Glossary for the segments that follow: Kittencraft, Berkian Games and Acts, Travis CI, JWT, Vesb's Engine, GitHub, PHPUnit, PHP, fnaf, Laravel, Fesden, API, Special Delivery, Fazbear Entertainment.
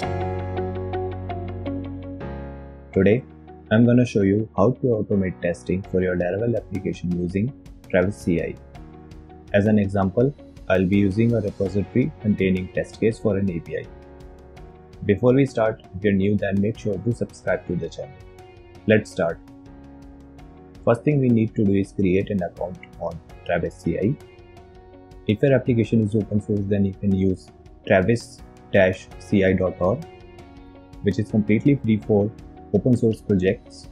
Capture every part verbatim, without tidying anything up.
Today, I'm gonna show you how to automate testing for your Laravel application using Travis C I. As an example, I'll be using a repository containing test case for an A P I. Before we start, if you're new, then make sure to subscribe to the channel. Let's start. First thing we need to do is create an account on Travis C I. If your application is open source, then you can use travis dash c i dot org, which is completely free for open source projects.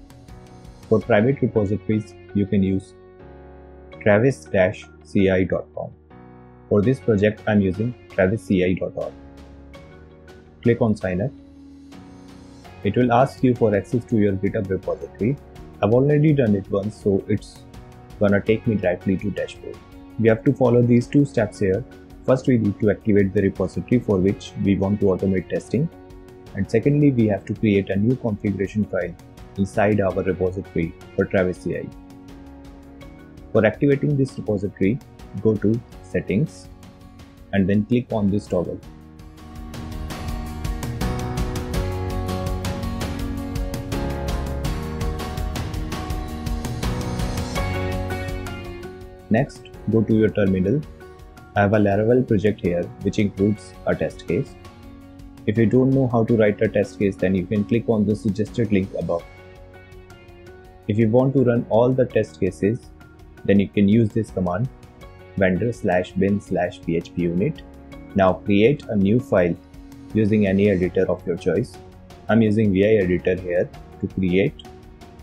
For private repositories, you can use travis dash c i dot com. For this project, I'm using travis c i dot org. Click on sign up. It will ask you for access to your GitHub repository. I've already done it once, so it's gonna take me directly to dashboard. We have to follow these two steps here. First, we need to activate the repository for which we want to automate testing. And secondly, we have to create a new configuration file inside our repository for Travis C I. For activating this repository, go to Settings and then click on this toggle. Next, go to your terminal. I have a Laravel project here which includes a test case. If you don't know how to write a test case, then you can click on the suggested link above. If you want to run all the test cases, then you can use this command vendor slash bin slash phpunit. Now create a new file using any editor of your choice. I'm using V I editor here to create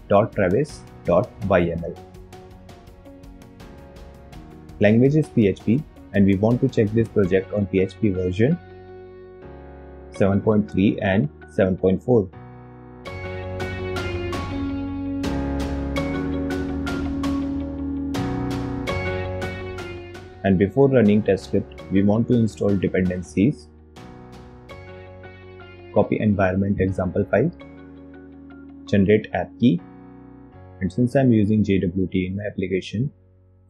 .travis.yml. Language is P H P and we want to check this project on P H P version seven point three and seven point four. And before running test script, we want to install dependencies, copy environment example file, generate app key, and since I'm using J W T in my application,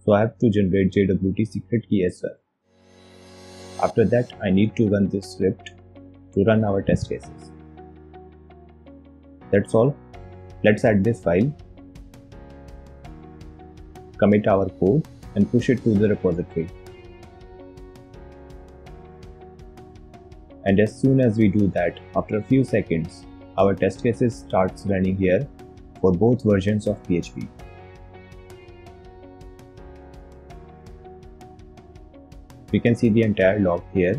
so I have to generate J W T secret key as well. After that, I need to run this script to run our test cases. That's all. Let's add this file, commit our code, and push it to the repository. And as soon as we do that, after a few seconds, our test cases starts running here for both versions of P H P. We can see the entire log here.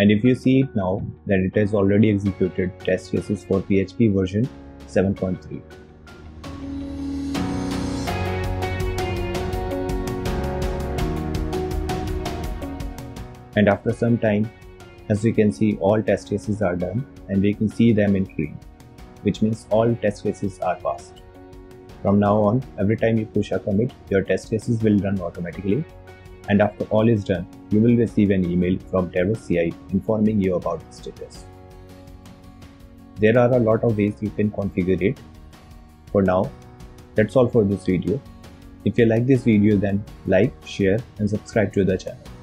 And if you see it now, then it has already executed test cases for P H P version seven point three. And after some time, as you can see, all test cases are done and we can see them in green, which means all test cases are passed. From now on, every time you push a commit, your test cases will run automatically. And after all is done, you will receive an email from Travis C I informing you about the status. There are a lot of ways you can configure it. For now, that's all for this video. If you like this video, then like, share and subscribe to the channel.